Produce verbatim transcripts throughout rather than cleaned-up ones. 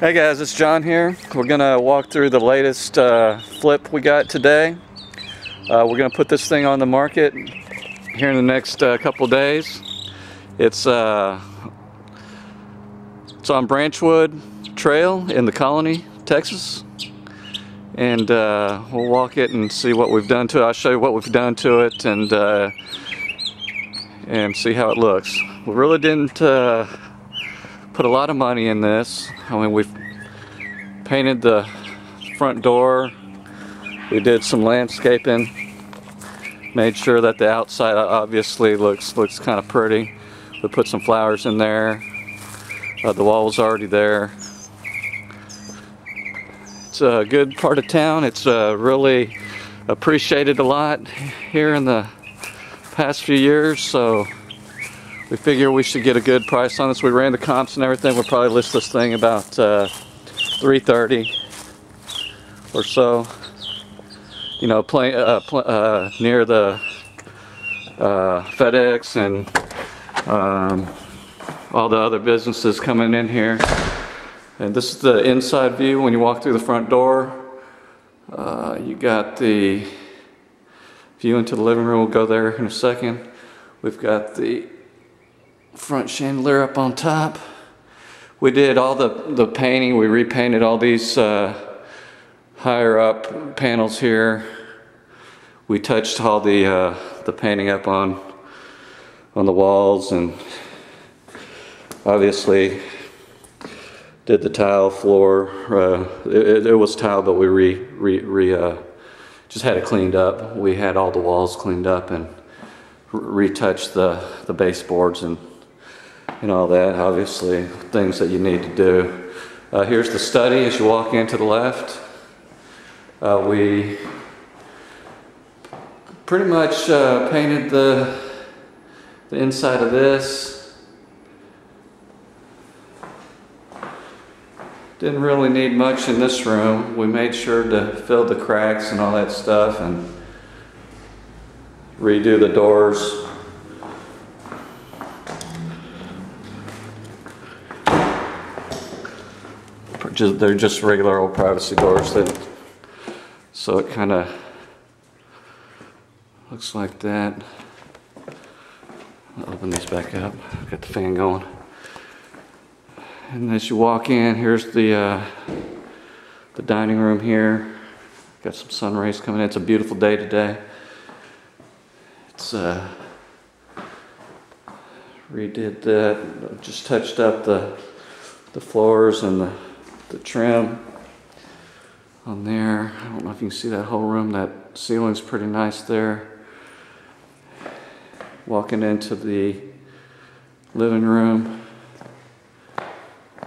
Hey guys, it's John here. We're gonna walk through the latest uh, flip we got today. Uh, we're gonna put this thing on the market here in the next uh, couple days. It's uh, it's on Branchwood Trail in the Colony, Texas, and uh, we'll walk it and see what we've done to it. I'll show you what we've done to it and uh, and see how it looks. We really didn't. Uh, Put a lot of money in this. I mean, we've painted the front door. We did some landscaping. Made sure that the outside obviously looks looks kind of pretty. We put some flowers in there. Uh, the wall was already there. It's a good part of town. It's uh, really appreciated a lot here in the past few years. So. We figure we should get a good price on this. We ran the comps and everything. We'll probably list this thing about uh, three thirty or so. You know, play, uh, pl uh, near the uh, FedEx and um, all the other businesses coming in here. And this is the inside view when you walk through the front door. Uh, you got the view into the living room. We'll go there in a second. We've got the front chandelier up on top. We did all the the painting. We repainted all these uh, higher up panels here. We touched all the uh, the painting up on on the walls, and obviously did the tile floor. Uh, it, it was tile, but we re re, re uh, just had it cleaned up. We had all the walls cleaned up and retouched the the baseboards and. And all that, obviously, things that you need to do. Uh, here's the study as you walk in to the left. Uh, we pretty much uh, painted the, the inside of this. Didn't really need much in this room. We made sure to fill the cracks and all that stuff and redo the doors. Just, they're just regular old privacy doors, that, so it kind of looks like that. I'll open these back up. Got the fan going. And as you walk in, here's the uh, the dining room here. Got some sun rays coming in. It's a beautiful day today. It's uh, redid that. Just touched up the the floors and the. The trim on there. I don't know if you can see that whole room. That ceiling's pretty nice there. Walking into the living room.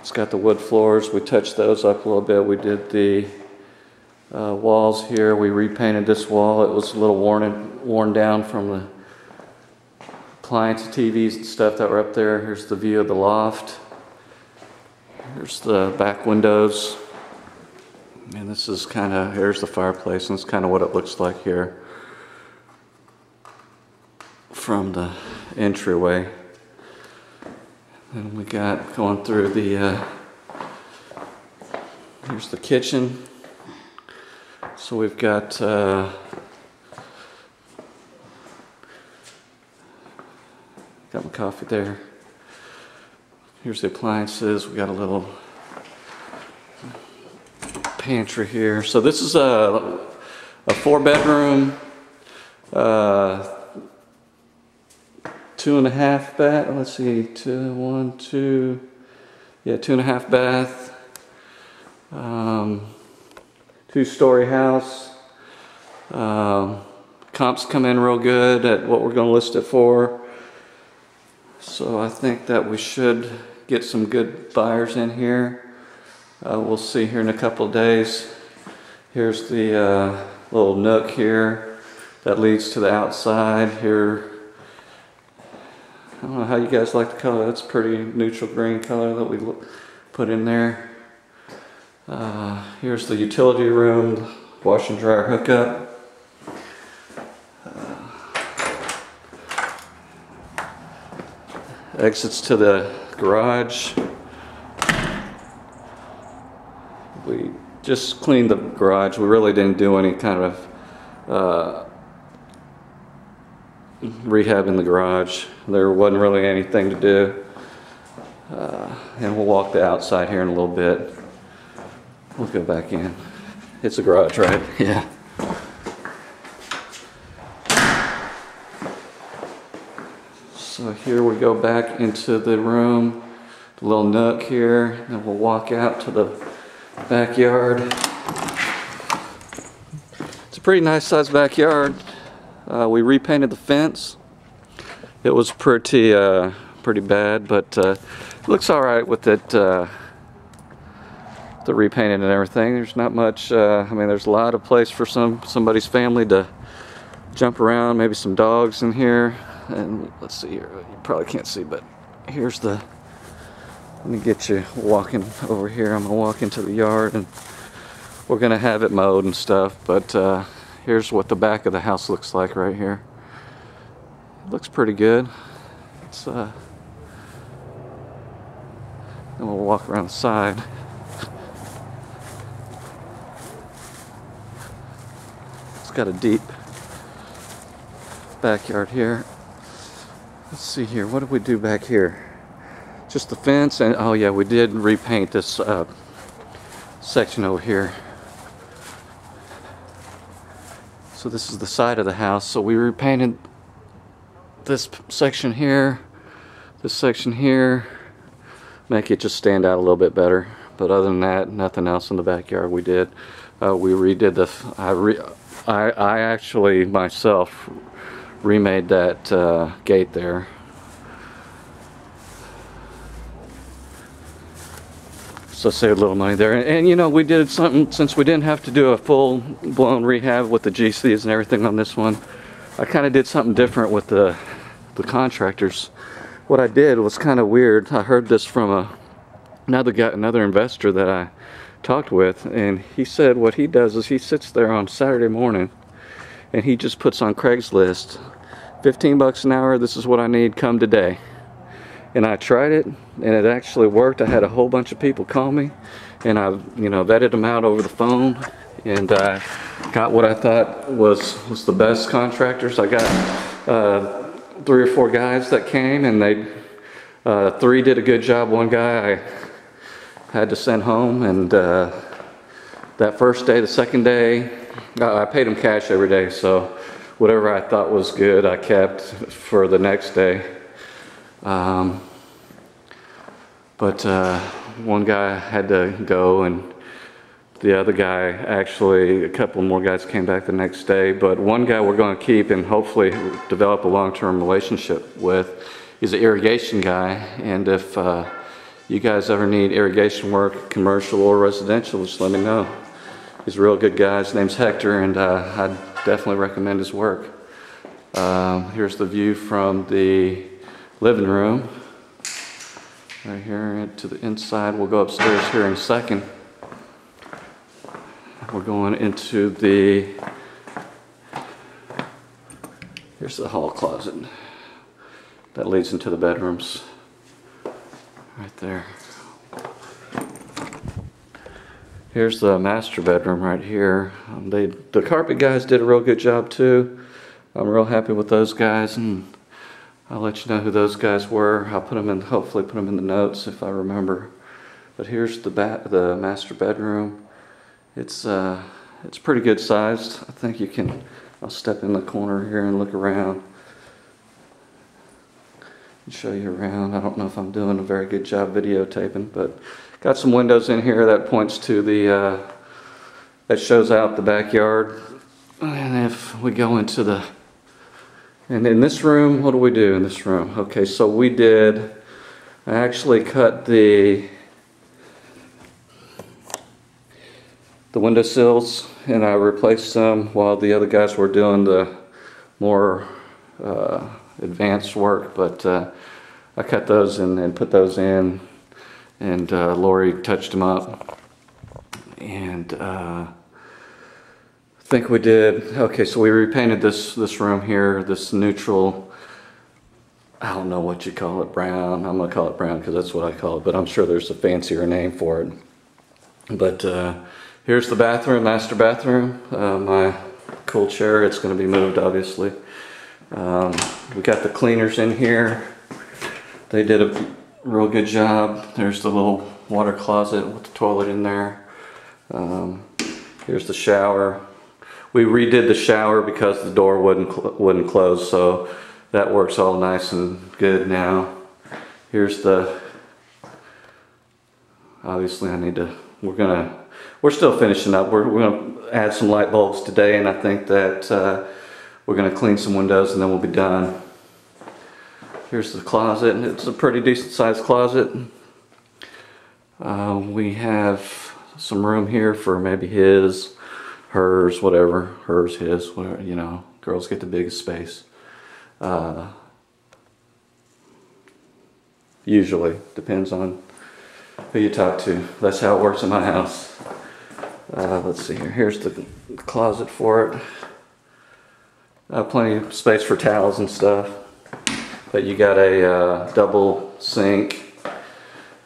It's got the wood floors. We touched those up a little bit. We did the uh, walls here. We repainted this wall. It was a little worn, worn down from the appliance T Vs and stuff that were up there. Here's the view of the loft. Here's the back windows, and this is kind of, here's the fireplace, and it's kind of what it looks like here from the entryway. Then we got going through the, uh, here's the kitchen. So we've got uh, got my coffee there. Here's the appliances. We got a little pantry here. So this is a, a four bedroom, uh, two and a half bath. Let's see, two, one, two, yeah, two and a half bath, um, two story house. Um, comps come in real good at what we're going to list it for. So I think that we should get some good buyers in here. Uh, we'll see here in a couple of days. Here's the uh, little nook here that leads to the outside here. I don't know how you guys like the color. That's a pretty neutral green color that we put in there. Uh, here's the utility room, wash and dryer hookup. Exits to the garage. We just cleaned the garage. We really didn't do any kind of uh, rehab in the garage. There wasn't really anything to do. Uh, and we'll walk the outside here in a little bit. We'll go back in. It's a garage, right? Yeah. So here we go back into the room, the little nook here, and then we'll walk out to the backyard. It's a pretty nice sized backyard. Uh, we repainted the fence. It was pretty uh, pretty bad, but uh, looks all right with it, uh, the repainting and everything. There's not much, uh, I mean, there's a lot of place for some somebody's family to jump around, maybe some dogs in here. And let's see here, you probably can't see, but here's the, let me get you walking over here. I'm gonna walk into the yard and we're gonna have it mowed and stuff, but uh, here's what the back of the house looks like right here. It looks pretty good. It's uh, and we'll walk around the side. It's got a deep backyard here. Let's see here, what did we do back here? Just the fence, and oh yeah, we did repaint this uh, section over here. So this is the side of the house, so we repainted this section here, this section here, make it just stand out a little bit better. But other than that, nothing else in the backyard we did. Uh, we redid the, I, re I, I actually myself remade that uh, gate there. So saved a little money there. And, and you know, we did something, since we didn't have to do a full blown rehab with the G Cs and everything on this one, I kind of did something different with the, the contractors. What I did was kind of weird. I heard this from a, another guy, another investor that I talked with, and he said what he does is he sits there on Saturday morning and he just puts on Craigslist, fifteen bucks an hour, this is what I need, come today. And I tried it, and it actually worked. I had a whole bunch of people call me, and I, you know, vetted them out over the phone, and I got what I thought was, was the best contractors. I got uh, three or four guys that came, and they, uh, three did a good job. One guy I had to send home, and uh, that first day, the second day, I paid them cash every day, so whatever I thought was good, I kept for the next day. Um, but uh, one guy had to go, and the other guy, actually a couple more guys came back the next day, but one guy we're going to keep and hopefully develop a long-term relationship with. He's an irrigation guy, and if uh, you guys ever need irrigation work, commercial or residential, just let me know. He's a real good guy. His name's Hector, and uh, I definitely recommend his work. Um, here's the view from the living room. Right here to the inside. We'll go upstairs here in a second. We're going into the, here's the hall closet. That leads into the bedrooms. Right there. Here's the master bedroom right here. Um, they, the carpet guys did a real good job too. I'm real happy with those guys, and I'll let you know who those guys were. I'll put them in, hopefully put them in the notes if I remember. But here's the bat, the master bedroom. It's uh, it's pretty good sized. I think you can. I'll step in the corner here and look around and show you around. I don't know if I'm doing a very good job videotaping, but. Got some windows in here that points to the, uh, that shows out the backyard. And if we go into the, and in this room, what do we do in this room? Okay, so we did, I actually cut the, the window sills, and I replaced them while the other guys were doing the more uh, advanced work, but uh, I cut those and, and put those in. And uh, Lori touched them up, and uh, I think we did. Okay, so we repainted this this room here, this neutral. I don't know what you call it, brown. I'm gonna call it brown because that's what I call it, but I'm sure there's a fancier name for it. But uh, here's the bathroom, master bathroom. Uh, my cool chair, it's going to be moved obviously. Um, we got the cleaners in here. They did a real good job. There's the little water closet with the toilet in there. Um, here's the shower. We redid the shower because the door wouldn't cl- wouldn't close, so that works all nice and good now. Here's the, obviously I need to, we're gonna, we're still finishing up. We're, we're gonna add some light bulbs today, and I think that uh, we're gonna clean some windows and then we'll be done. Here's the closet, and it's a pretty decent sized closet. Uh, we have some room here for maybe his, hers, whatever, hers, his, whatever, you know, girls get the biggest space. Uh, usually, depends on who you talk to. That's how it works in my house. Uh, let's see here, here's the closet for it. Uh, plenty of space for towels and stuff. But you got a uh, double sink.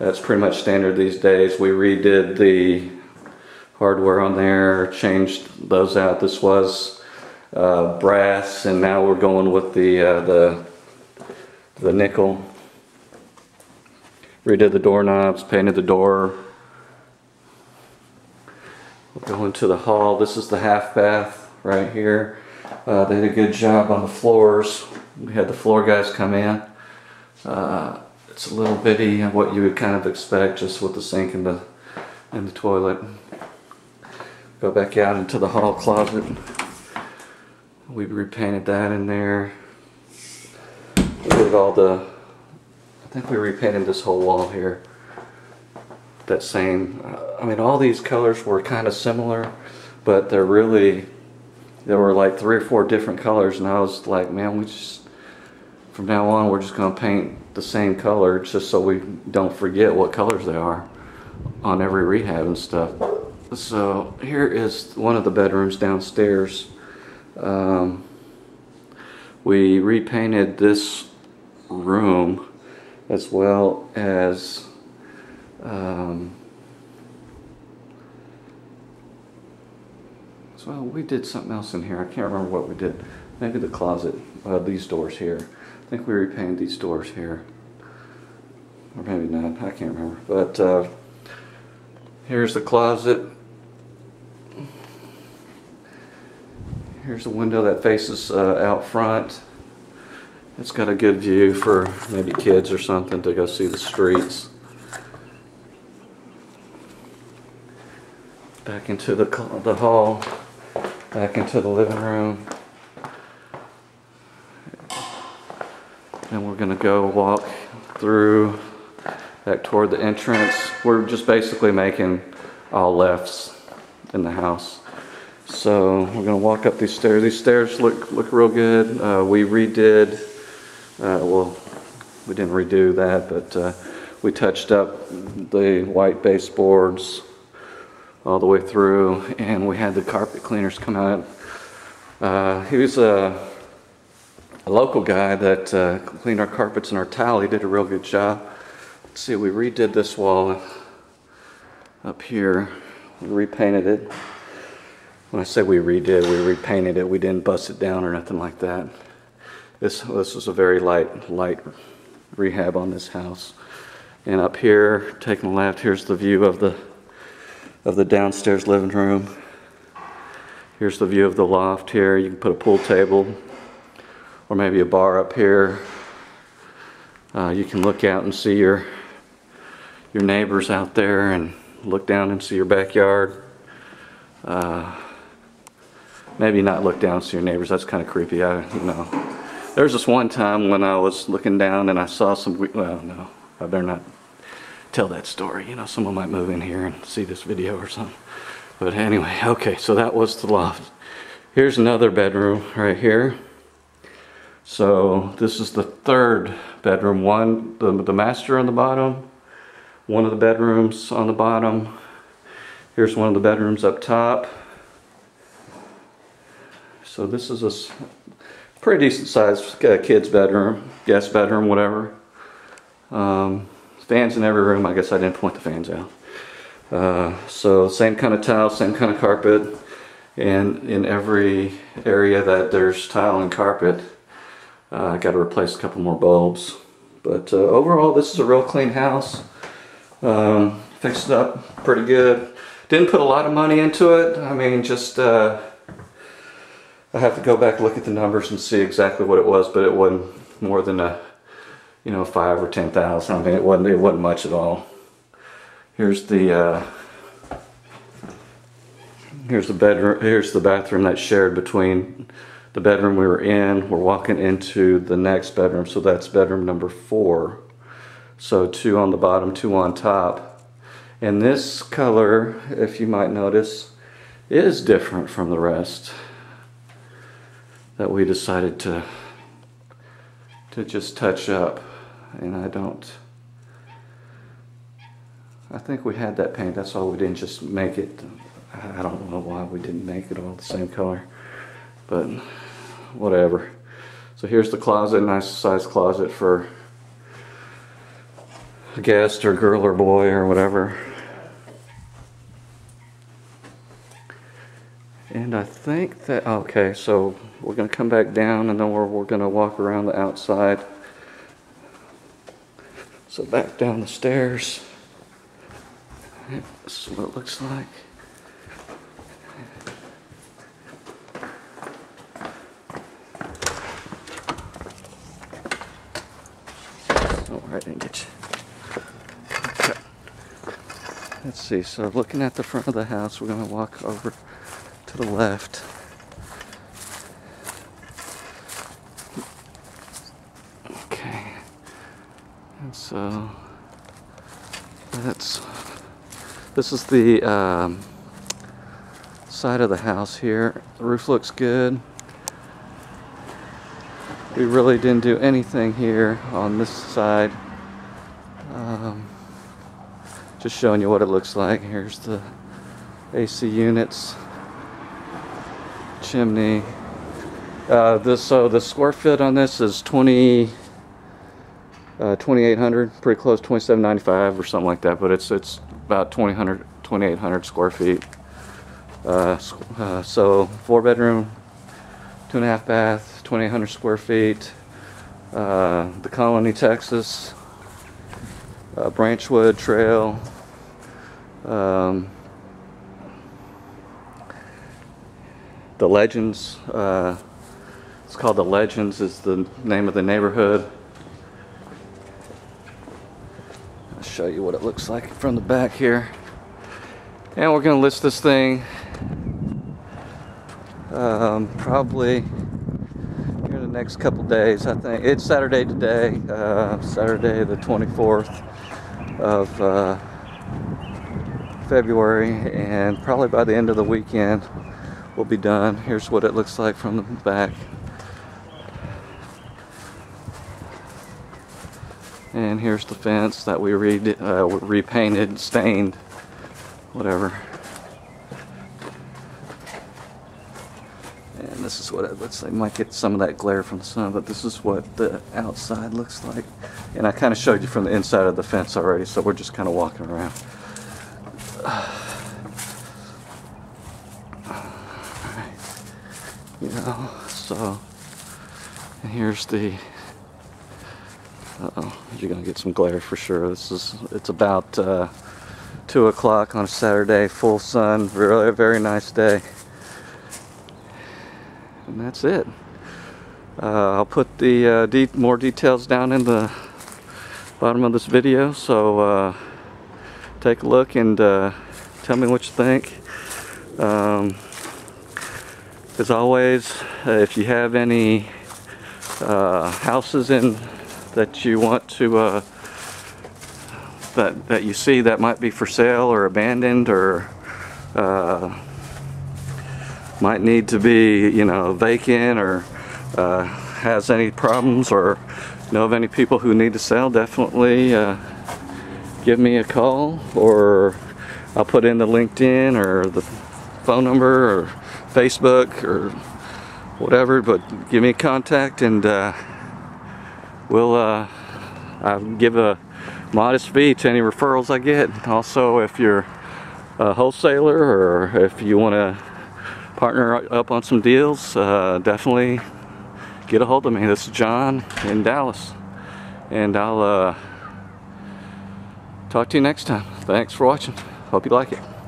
That's pretty much standard these days. We redid the hardware on there, changed those out. This was uh, brass, and now we're going with the uh, the the nickel. Redid the doorknobs, painted the door. We'll go into the hall. This is the half bath right here. Uh, they did a good job on the floors. We had the floor guys come in. Uh, It's a little bitty, what you would kind of expect, just with the sink and the and the toilet. Go back out into the hall closet. We repainted that in there. We did all the, I think we repainted this whole wall here. That same, uh, I mean, all these colors were kind of similar, but they're really, there were like three or four different colors, and I was like, man, we just, from now on, we're just gonna paint the same color just so we don't forget what colors they are on every rehab and stuff. So here is one of the bedrooms downstairs. Um, we repainted this room as well as um, as well we did something else in here. I can't remember what we did. Maybe the closet, uh, these doors here. I think we repainted these doors here, or maybe not, I can't remember, but uh, here's the closet, here's the window that faces uh, out front. It's got a good view for maybe kids or something to go see the streets. Back into the, the hall, back into the living room. And we're gonna go walk through back toward the entrance. We're just basically making all lefts in the house. So we're gonna walk up these stairs. These stairs look look real good. Uh, we redid, uh, well, we didn't redo that, but uh, we touched up the white baseboards all the way through, and we had the carpet cleaners come out. Uh, he was a uh, A local guy that uh, cleaned our carpets and our tile. He did a real good job. Let's see, we redid this wall up here. We repainted it. When I say we redid, we repainted it. We didn't bust it down or nothing like that. This this was a very light light rehab on this house. And up here, taking a left, here's the view of the of the downstairs living room. Here's the view of the loft here. You can put a pool table, or maybe a bar up here. Uh, you can look out and see your your neighbors out there, and look down and see your backyard. Uh, maybe not look down and see your neighbors. That's kind of creepy. I you know. There's this one time when I was looking down and I saw some. Well, no, I better not tell that story. You know, someone might move in here and see this video or something. But anyway, okay. So that was the loft. Here's another bedroom right here. So this is the third bedroom, one, the, the master on the bottom, one of the bedrooms on the bottom. Here's one of the bedrooms up top. So this is a pretty decent sized kid's bedroom, guest bedroom, whatever. Um, fans in every room. I guess I didn't point the fans out. Uh, so same kind of tile, same kind of carpet, and in every area that there's tile and carpet, I uh, got to replace a couple more bulbs. But uh, overall, this is a real clean house. Um, fixed it up pretty good. Didn't put a lot of money into it. I mean, just uh, I have to go back and look at the numbers and see exactly what it was, but it wasn't more than a you know five or ten thousand. I mean, it wasn't it wasn't much at all. Here's the uh, here's the bedroom. Here's the bathroom that's shared between the bedroom we were in. We're walking into the next bedroom, so that's bedroom number four. So two on the bottom, two on top. And this color, if you might notice, is different from the rest. That we decided to to just touch up, and I don't. I think we had that paint, that's all, we didn't just make it. I don't know why we didn't make it all the same color, but whatever. So here's the closet, nice size closet for a guest or girl or boy or whatever. And I think that, okay, so we're gonna come back down and then we're, we're gonna walk around the outside. So back down the stairs. This is what it looks like. Oh, I didn't get you. Okay. Let's see, so looking at the front of the house, we're going to walk over to the left. Okay. And so, that's... This is the um, side of the house here. The roof looks good. We really didn't do anything here on this side. Um, just showing you what it looks like. Here's the A C units, chimney. Uh, this, so the square foot on this is twenty. Uh, twenty-eight hundred, pretty close, twenty-seven ninety-five or something like that, but it's it's about twenty-eight hundred square feet. Uh, uh, so four bedroom, two and a half bath, twenty-eight hundred square feet. Uh, the Colony, Texas, uh, Branchwood Trail. Um, the Legends. Uh, it's called the Legends. Is the name of the neighborhood. Show you what it looks like from the back here, and we're gonna list this thing um, probably here in the next couple days. I think it's Saturday today, uh, Saturday the twenty-fourth of uh, February, and probably by the end of the weekend we'll be done. Here's what it looks like from the back. And here's the fence that we re uh, repainted, stained, whatever. And this is what it looks like. Might get some of that glare from the sun, but this is what the outside looks like. And I kind of showed you from the inside of the fence already, so we're just kind of walking around. All right. You know, so, and here's the... Uh-oh, you're gonna get some glare for sure. This is, it's about uh, two o'clock on a Saturday, full sun, very, very nice day. And that's it. Uh, I'll put the uh, de more details down in the bottom of this video, so uh, take a look and uh, tell me what you think. Um, as always, uh, if you have any uh, houses in that you want to uh, that that you see that might be for sale or abandoned or uh, might need to be you know vacant or uh, has any problems, or know of any people who need to sell, definitely uh, give me a call, or I'll put in the LinkedIn or the phone number or Facebook or whatever, but give me a contact and uh, We'll uh, I'll give a modest fee to any referrals I get. Also, if you're a wholesaler, or if you want to partner up on some deals, uh, definitely get a hold of me. This is John in Dallas, and I'll uh, talk to you next time. Thanks for watching. Hope you like it.